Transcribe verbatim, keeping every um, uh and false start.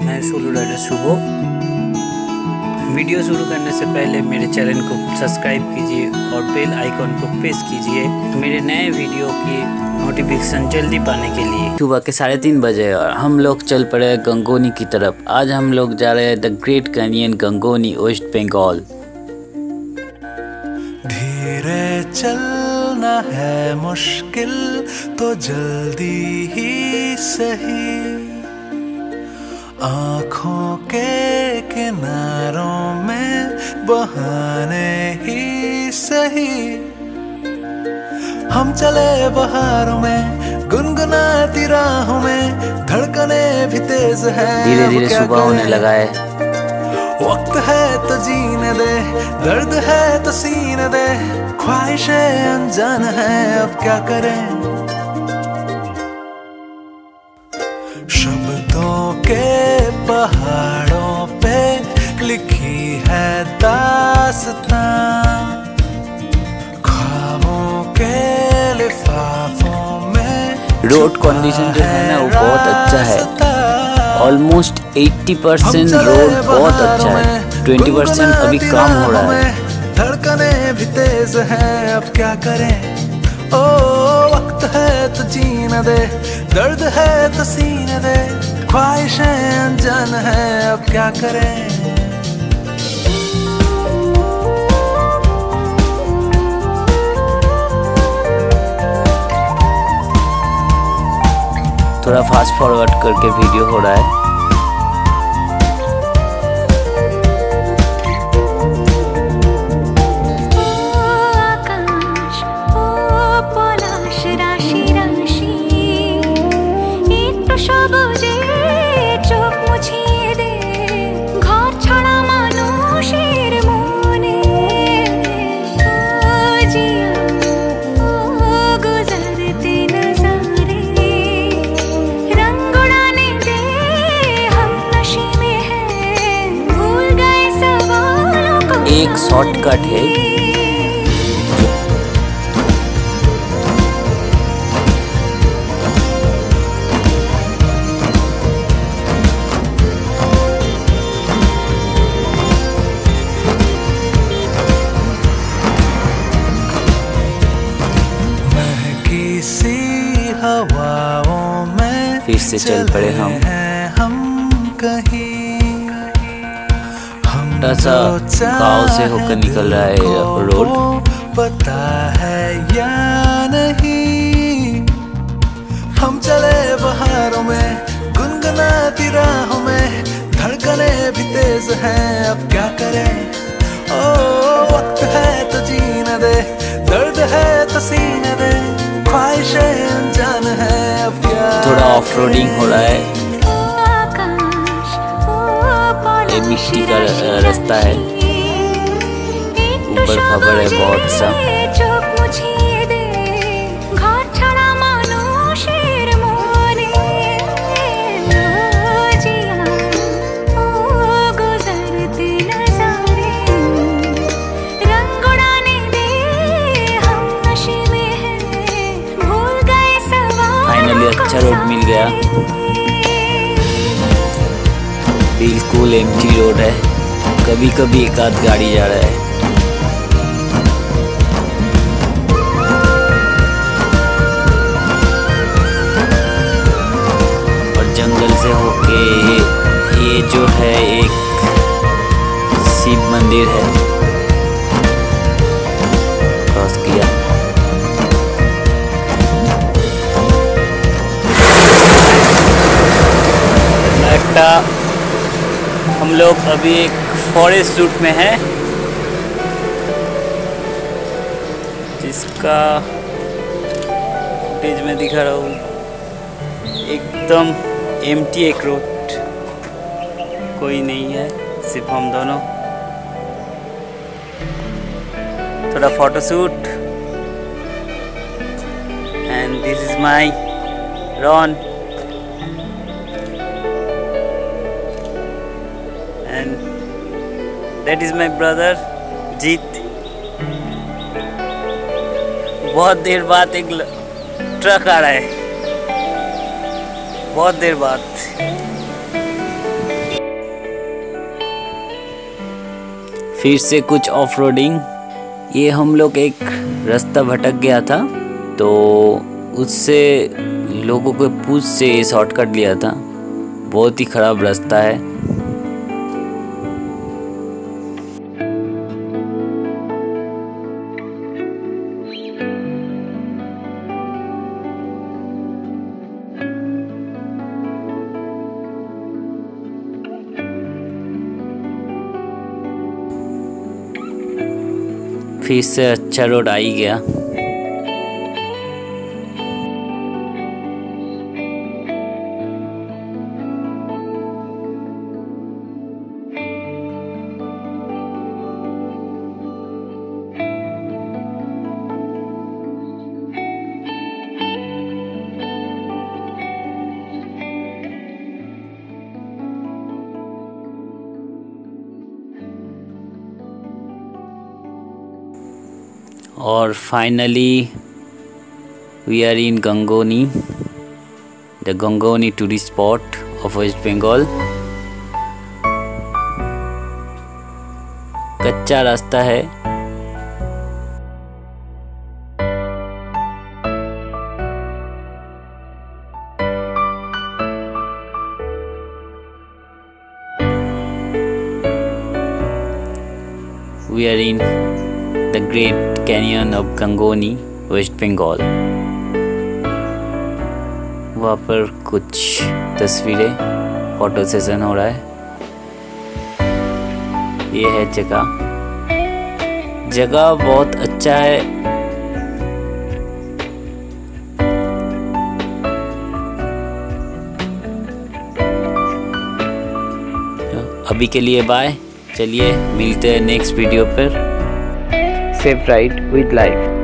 मैं solo rider शुभ। Video शुरू करने से पहले मेरे चैनल को सब्सक्राइब कीजिए और बेल आइकॉन को प्रेस कीजिए मेरे नए वीडियो की नोटिफिकेशन जल्दी पाने के लिए। सुबह के साढ़े तीन बजे और हम लोग चल पड़े गंगोनी की तरफ। आज हम लोग जा रहे हैं the great canyon Gangani, West Bengal. धीरे चलना है मुश्किल तो जल्दी ही सही, आँखों के किनारों में बहाने ही सही। हम चले बहारों में, गुनगुनाती राहों में, धड़कने भी तेज है। धीरे धीरे सुबह होने लगा है। वक्त है तो जीने दे, दर्द है तो सीने दे, ख्वाहिशें अनजान है अब क्या करें। शब्दों के पहाड़ों पे लिखी है दास्तां, ख्वाबों के लिफाफों में। रोड कंडीशन जो है ना वो बहुत अच्छा है। ऑलमोस्ट अस्सी परसेंट रोड बहुत अच्छा है, बीस परसेंट अभी काम हो रहा है। धड़कने भी तेज है अब क्या करें। ओ वक्त है तो जीने दे, दर्द है तो सीने दे, ख्वाहिशें अनजान है अब क्या करें। थोड़ा फास्ट फॉरवर्ड करके वीडियो हो रहा है। एक शॉर्टकट है महकी सी हवाओं में। फिर से चल पड़े हम हम कहीं, सा गाँव से होकर निकल रहा है रोड। पता है या नहीं हम चले बहारों में, गुनगुनाती राहों में, धड़कने भी तेज हैं अब क्या करें। ओ वक्त है तो जीने दे, दर्द है तो सीने दे, ख्वाहिशें अनजान है अब क्या। थोड़ा ऑफ रोडिंग हो रहा है, मिट्टी का रास्ता है, ऊपर खबर है बहुत सा। फाइनली अच्छा रोड मिल गया, बिल्कुल एम्प्टी रोड है, कभी कभी एक आध गाड़ी जा रहा है। और जंगल से होके ये, ये जो है एक शिव मंदिर है, क्रॉस किया। हम लोग अभी एक फॉरेस्ट रूट में है जिसका पेज में दिखा रहा हूँ। एकदम एम्प्टी एक रोड, कोई नहीं है, सिर्फ हम दोनों। थोड़ा photoshoot and this is my Ron and that is my brother Jeet. बहुत देर बाद एक ट्रक आ रहा है, बहुत देर बाद। फिर से कुछ ऑफ रोडिंग। ये हम लोग एक रास्ता भटक गया था तो उससे लोगों के पूछ से ये शॉर्टकट लिया था। बहुत ही ख़राब रास्ता है। फिर से अच्छा रोड आ ही गया। और finally we are in Gangani, the Gangani tourist spot of West Bengal. कच्चा रास्ता है। We are in The Great Canyon of Gangani, West Bengal। वहाँ पर कुछ तस्वीरें, फोटो सेशन हो रहा है। ये है जगह जगह बहुत अच्छा है। अभी के लिए बाय। चलिए मिलते हैं नेक्स्ट वीडियो पर। Safe ride with life.